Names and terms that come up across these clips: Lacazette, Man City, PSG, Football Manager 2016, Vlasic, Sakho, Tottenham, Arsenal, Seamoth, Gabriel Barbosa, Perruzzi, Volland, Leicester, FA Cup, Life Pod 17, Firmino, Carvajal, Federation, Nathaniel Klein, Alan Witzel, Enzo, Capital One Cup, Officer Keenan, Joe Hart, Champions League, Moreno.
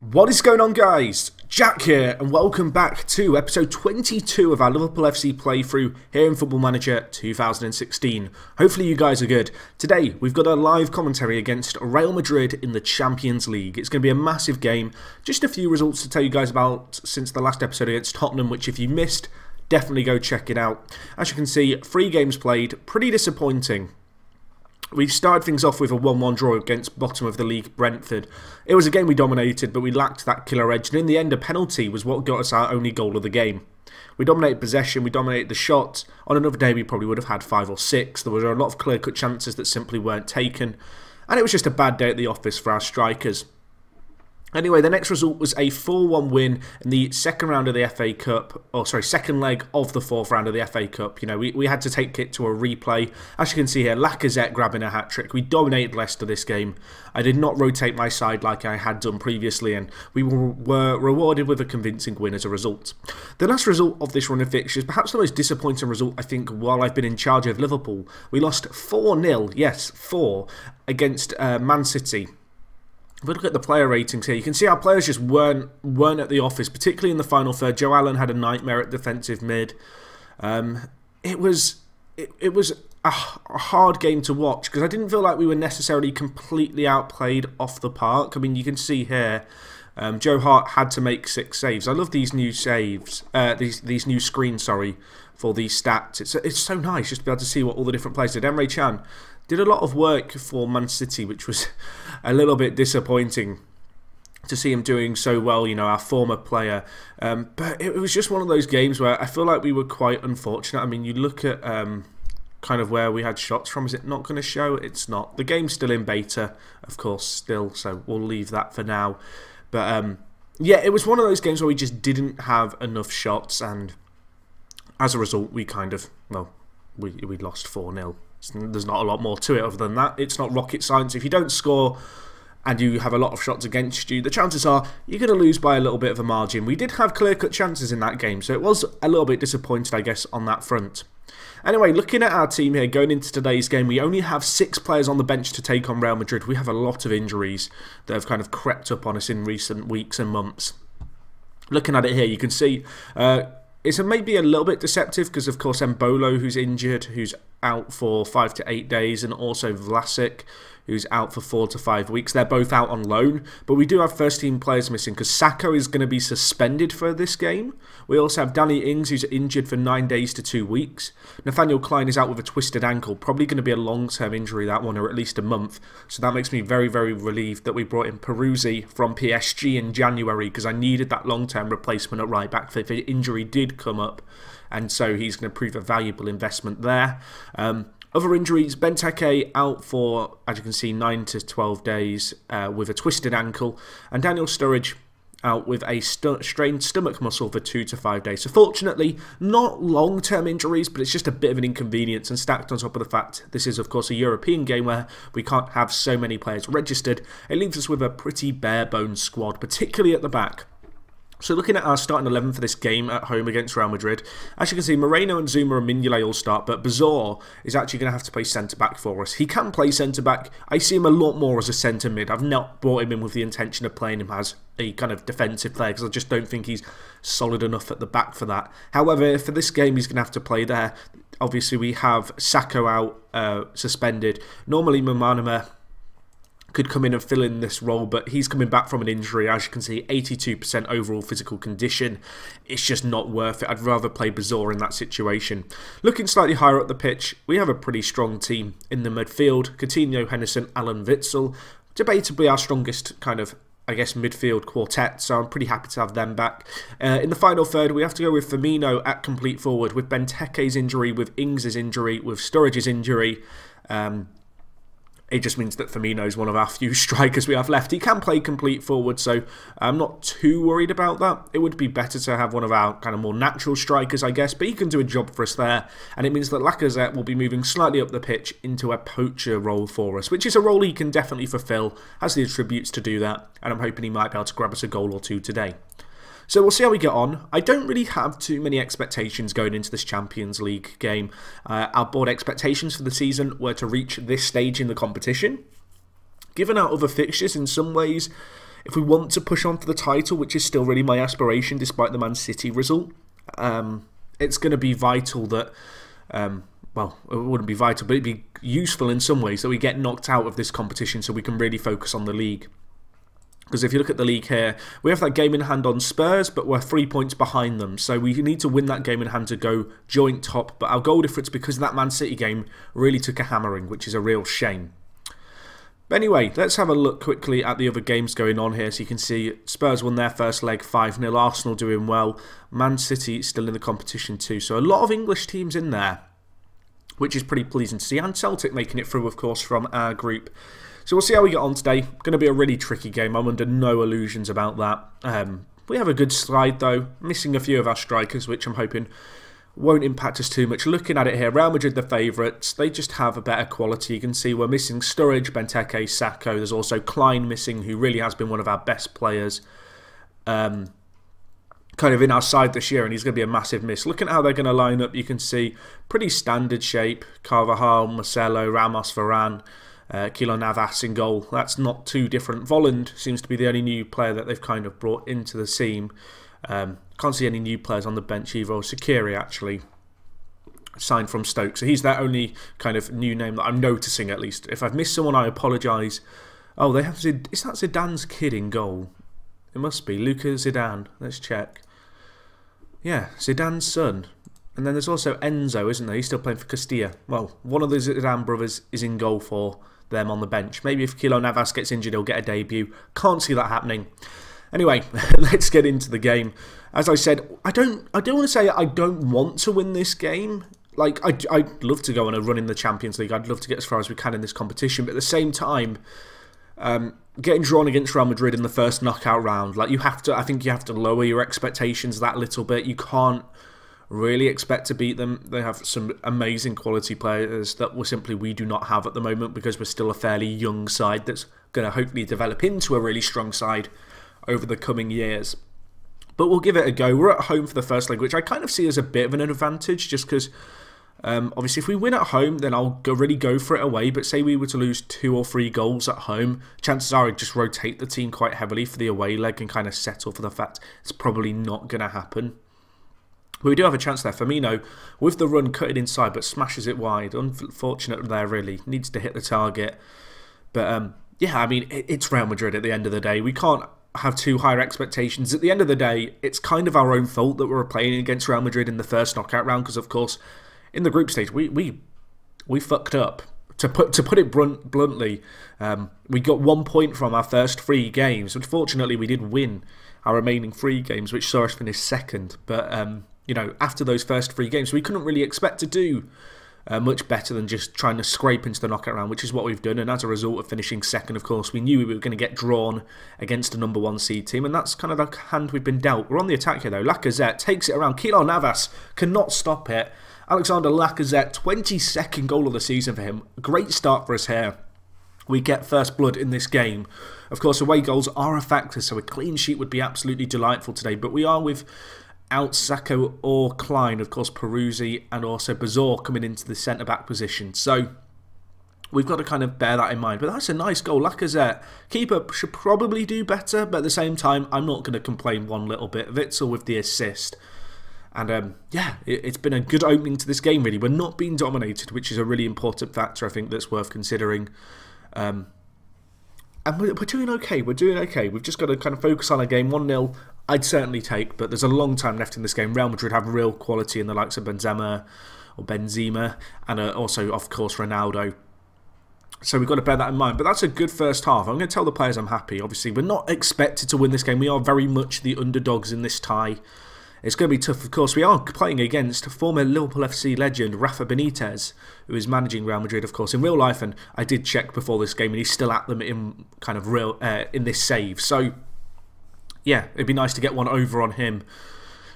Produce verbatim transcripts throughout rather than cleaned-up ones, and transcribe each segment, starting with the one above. What is going on, guys? Jack here, and welcome back to episode twenty-two of our Liverpool F C playthrough here in Football Manager two thousand sixteen. Hopefully you guys are good. Today we've got a live commentary against Real Madrid in the Champions League. It's going to be a massive game. Just a few results to tell you guys about since the last episode against Tottenham, which if you missed, definitely go check it out. As you can see, three games played, pretty disappointing. We started things off with a one one draw against bottom of the league Brentford. It was a game we dominated, but we lacked that killer edge, and in the end a penalty was what got us our only goal of the game. We dominated possession, we dominated the shot. On another day we probably would have had five or six. There were a lot of clear-cut chances that simply weren't taken, and it was just a bad day at the office for our strikers. Anyway, the next result was a four one win in the second round of the F A Cup, or sorry, second leg of the fourth round of the F A Cup. You know, we, we had to take it to a replay. As you can see here, Lacazette grabbing a hat-trick. We dominated Leicester this game. I did not rotate my side like I had done previously, and we were, were rewarded with a convincing win as a result. The last result of this run of fixtures, perhaps the most disappointing result, I think, while I've been in charge of Liverpool. We lost four nil, yes, four, against uh, Man City. If we look at the player ratings here, you can see our players just weren't weren't at the office, particularly in the final third. Joe Allen had a nightmare at defensive mid. Um, it was it, it was a, a hard game to watch because I didn't feel like we were necessarily completely outplayed off the park. I mean, you can see here, um, Joe Hart had to make six saves. I love these new saves, uh, these these new screens, sorry, for these stats. It's it's so nice just to be able to see what all the different players did. Emre Can did a lot of work for Man City, which was a little bit disappointing to see him doing so well, you know, our former player. Um, but it was just one of those games where I feel like we were quite unfortunate. I mean, you look at um, kind of where we had shots from. Is it not going to show? It's not. The game's still in beta, of course, still, so we'll leave that for now. But, um, yeah, it was one of those games where we just didn't have enough shots, and as a result, we kind of, well, we, we lost four nil. There's not a lot more to it other than that. It's not rocket science. If you don't score and you have a lot of shots against you, the chances are you're going to lose by a little bit of a margin. We did have clear-cut chances in that game, so it was a little bit disappointed, I guess, on that front. Anyway, looking at our team here, going into today's game, we only have six players on the bench to take on Real Madrid. We have a lot of injuries that have kind of crept up on us in recent weeks and months. Looking at it here, you can see uh, it's maybe a little bit deceptive because, of course, Embolo, who's injured, who's out for five to eight days, and also Vlasic, who's out for four to five weeks. They're both out on loan, but we do have first-team players missing because Sakho is going to be suspended for this game. We also have Danny Ings, who's injured for nine days to two weeks. Nathaniel Klein is out with a twisted ankle, probably going to be a long-term injury, that one, or at least a month. So that makes me very, very relieved that we brought in Perruzzi from P S G in January because I needed that long-term replacement at right back if an injury did come up, and so he's going to prove a valuable investment there. Um, Other injuries, Benteke out for, as you can see, nine to twelve days uh, with a twisted ankle. And Daniel Sturridge out with a st strained stomach muscle for two to five days. So fortunately, not long-term injuries, but it's just a bit of an inconvenience. And stacked on top of the fact this is, of course, a European game where we can't have so many players registered, it leaves us with a pretty bare-bones squad, particularly at the back. So looking at our starting eleven for this game at home against Real Madrid, as you can see, Moreno and Zuma and Mignolet all start, but Bazza is actually going to have to play centre-back for us. He can play centre-back. I see him a lot more as a centre-mid. I've not brought him in with the intention of playing him as a kind of defensive player because I just don't think he's solid enough at the back for that. However, for this game, he's going to have to play there. Obviously, we have Sakho out, uh, suspended. Normally, Mamanima could come in and fill in this role, but he's coming back from an injury. As you can see, eighty-two percent overall physical condition. It's just not worth it. I'd rather play Bazza in that situation. Looking slightly higher up the pitch, we have a pretty strong team in the midfield. Coutinho, Henderson, Alan Witzel, debatably our strongest kind of, I guess, midfield quartet, so I'm pretty happy to have them back. Uh, in the final third, we have to go with Firmino at complete forward, with Benteke's injury, with Ings' injury, with Sturridge's injury. Um... It just means that Firmino is one of our few strikers we have left. He can play complete forward, so I'm not too worried about that. It would be better to have one of our kind of more natural strikers, I guess, but he can do a job for us there, and it means that Lacazette will be moving slightly up the pitch into a poacher role for us, which is a role he can definitely fulfil, has the attributes to do that, and I'm hoping he might be able to grab us a goal or two today. So we'll see how we get on. I don't really have too many expectations going into this Champions League game. Uh, our board expectations for the season were to reach this stage in the competition. Given our other fixtures, in some ways, if we want to push on for the title, which is still really my aspiration despite the Man City result, um, it's going to be vital that, um, well, it wouldn't be vital, but it'd be useful in some ways that we get knocked out of this competition so we can really focus on the league. Because if you look at the league here, we have that game in hand on Spurs, but we're three points behind them. So we need to win that game in hand to go joint top. But our goal difference, because of that Man City game, really took a hammering, which is a real shame. But anyway, let's have a look quickly at the other games going on here. So you can see Spurs won their first leg five nil. Arsenal doing well. Man City still in the competition too. So a lot of English teams in there, which is pretty pleasing to see. And Celtic making it through, of course, from our group. So we'll see how we get on today. Going to be a really tricky game. I'm under no illusions about that. Um, we have a good slide though. Missing a few of our strikers, which I'm hoping won't impact us too much. Looking at it here, Real Madrid the favourites. They just have a better quality. You can see we're missing Sturridge, Benteke, Sakho. There's also Klein missing, who really has been one of our best players. Um, kind of in our side this year, and he's going to be a massive miss. Looking at how they're going to line up, you can see pretty standard shape. Carvajal, Marcelo, Ramos, Varane. Uh, Keylor Navas in goal, that's not too different. Volland seems to be the only new player that they've kind of brought into the team. Um, can't see any new players on the bench either. Sakiri actually signed from Stoke, so he's their only kind of new name that I'm noticing at least. If I've missed someone, I apologise. Oh, they have Zid- is that Zidane's kid in goal? It must be Luka Zidane. Let's check. Yeah, Zidane's son. And then there's also Enzo, isn't there? He's still playing for Castilla. Well, one of the Zidane brothers is in goal for them on the bench. Maybe if Keylor Navas gets injured, he'll get a debut. Can't see that happening. Anyway, let's get into the game. As I said, I don't I don't want to say I don't want to win this game. Like, I, I'd love to go on a run in the Champions League. I'd love to get as far as we can in this competition. But at the same time, um, getting drawn against Real Madrid in the first knockout round, like, you have to, I think you have to lower your expectations that little bit. You can't really expect to beat them. They have some amazing quality players that we simply we do not have at the moment, because we're still a fairly young side that's going to hopefully develop into a really strong side over the coming years. But we'll give it a go. We're at home for the first leg, which I kind of see as a bit of an advantage, just because um, obviously if we win at home, then I'll go, really go for it away. But say we were to lose two or three goals at home, chances are I'd just rotate the team quite heavily for the away leg and kind of settle for the fact it's probably not going to happen. But we do have a chance there. Firmino, with the run, cut it inside, but smashes it wide. Unfortunate there, really. Needs to hit the target. But, um, yeah, I mean, it's Real Madrid at the end of the day. We can't have too high expectations. At the end of the day, it's kind of our own fault that we're playing against Real Madrid in the first knockout round, because, of course, in the group stage, we we, we fucked up. To put, to put it blunt, bluntly, um, we got one point from our first three games. Unfortunately, we did win our remaining three games, which saw us finish second. But, um... you know, after those first three games, we couldn't really expect to do uh, much better than just trying to scrape into the knockout round, which is what we've done. And as a result of finishing second, of course, we knew we were going to get drawn against a number one seed team. And that's kind of the hand we've been dealt. We're on the attack here, though. Lacazette takes it around. Keylor Navas cannot stop it. Alexander Lacazette, twenty-second goal of the season for him. Great start for us here. We get first blood in this game. Of course, away goals are a factor, so a clean sheet would be absolutely delightful today. But we are with out Sakho or Klein, of course Perruzzi and also Bazza coming into the centre-back position. So we've got to kind of bear that in mind. But that's a nice goal. Lacazette, keeper, should probably do better, but at the same time, I'm not going to complain one little bit. Witzel with the assist. And um, yeah, it, it's been a good opening to this game, really. We're not being dominated, which is a really important factor, I think, that's worth considering. Um, and we're, we're doing okay. We're doing okay. We've just got to kind of focus on our game. one nil. I'd certainly take, but there's a long time left in this game. Real Madrid have real quality in the likes of Benzema or Benzema and also, of course, Ronaldo. So we've got to bear that in mind. But that's a good first half. I'm going to tell the players I'm happy. Obviously, we're not expected to win this game. We are very much the underdogs in this tie. It's going to be tough, of course. We are playing against former Liverpool F C legend Rafa Benitez, who is managing Real Madrid, of course, in real life. And I did check before this game, and he's still at them in kind of real uh, in this save. So yeah, it'd be nice to get one over on him.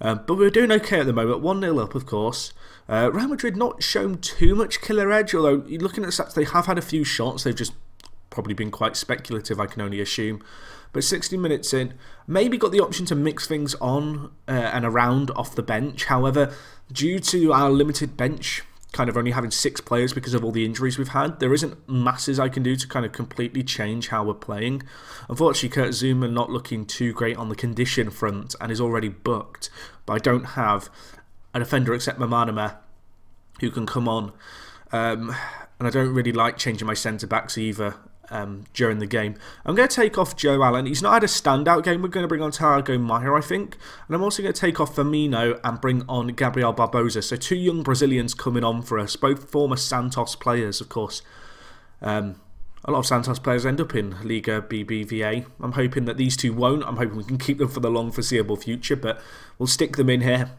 Um, but we're doing okay at the moment. one nil up, of course. Uh, Real Madrid not shown too much killer edge, although looking at the stats, they have had a few shots. They've just probably been quite speculative, I can only assume. But sixty minutes in, maybe got the option to mix things on uh, and around off the bench. However, due to our limited bench kind of only having six players because of all the injuries we've had, there isn't masses I can do to kind of completely change how we're playing. Unfortunately, Kurt Zuma not looking too great on the condition front and is already booked, but I don't have a defender except Mamanima who can come on. Um, and I don't really like changing my centre-backs either um, during the game. I'm going to take off Joe Allen. He's not had a standout game. We're going to bring on Thiago Maia, I think. And I'm also going to take off Firmino and bring on Gabriel Barbosa. So two young Brazilians coming on for us, both former Santos players, of course. Um, a lot of Santos players end up in Liga B B V A. I'm hoping that these two won't. I'm hoping we can keep them for the long foreseeable future, but we'll stick them in here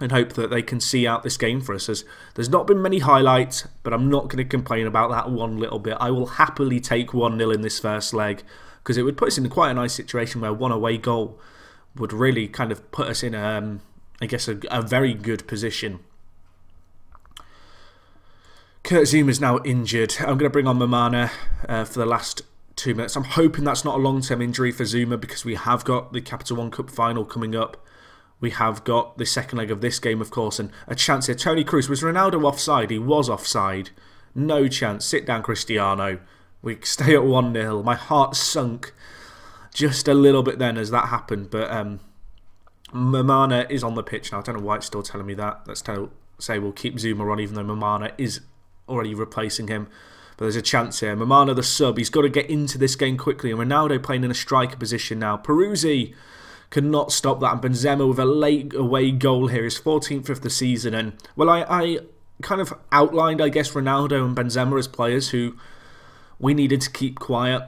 and hope that they can see out this game for us. As there's not been many highlights, but I'm not going to complain about that one little bit. I will happily take one nil in this first leg, because it would put us in quite a nice situation where one away goal would really kind of put us in, um, I guess, a, a very good position. Kurt Zuma is now injured. I'm going to bring on Mamana uh, for the last two minutes. I'm hoping that's not a long-term injury for Zuma, because we have got the Capital One Cup final coming up. We have got the second leg of this game, of course, and a chance here. Tony Cruz, was Ronaldo offside? He was offside. No chance. Sit down, Cristiano. We stay at one nil. My heart sunk just a little bit then as that happened, but um, Mamana is on the pitch now. I don't know why it's still telling me that. Let's tell, say we'll keep Zuma on, even though Mamana is already replacing him. But there's a chance here. Mamana, the sub, he's got to get into this game quickly, and Ronaldo playing in a striker position now. Perruzzi cannot stop that, and Benzema with a late away goal here, his fourteenth of the season. And well, I, I kind of outlined, I guess, Ronaldo and Benzema as players who we needed to keep quiet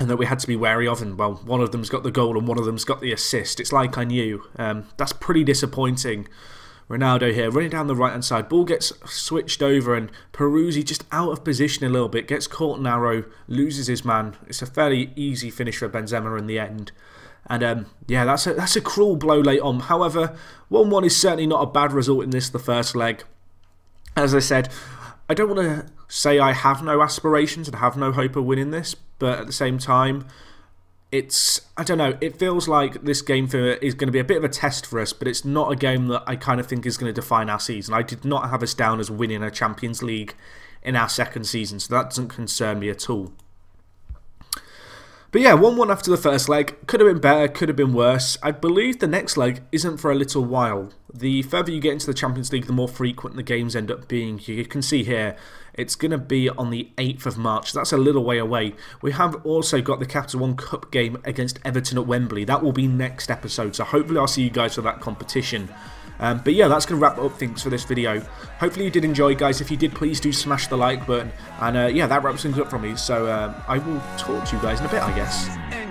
and that we had to be wary of, and well, one of them's got the goal and one of them's got the assist. It's like I knew. Um, that's pretty disappointing. Ronaldo here, running down the right-hand side. Ball gets switched over, and Perruzzi just out of position a little bit. Gets caught narrow, loses his man. It's a fairly easy finish for Benzema in the end. And um, yeah, that's a, that's a cruel blow late on. However, one one is certainly not a bad result in this, the first leg. As I said, I don't want to say I have no aspirations and have no hope of winning this, but at the same time, it's, I don't know, it feels like this game for, is going to be a bit of a test for us, but it's not a game that I kind of think is going to define our season. I did not have us down as winning a Champions League in our second season, so that doesn't concern me at all. But yeah, one one after the first leg. Could have been better, could have been worse. I believe the next leg isn't for a little while. The further you get into the Champions League, the more frequent the games end up being. You can see here, it's going to be on the eighth of March. That's a little way away. We have also got the Capital One Cup game against Everton at Wembley. That will be next episode, so hopefully I'll see you guys for that competition. Um, but yeah, that's going to wrap up things for this video. Hopefully you did enjoy, guys. If you did, please do smash the like button. And uh, yeah, that wraps things up from me. So um, I will talk to you guys in a bit, I guess.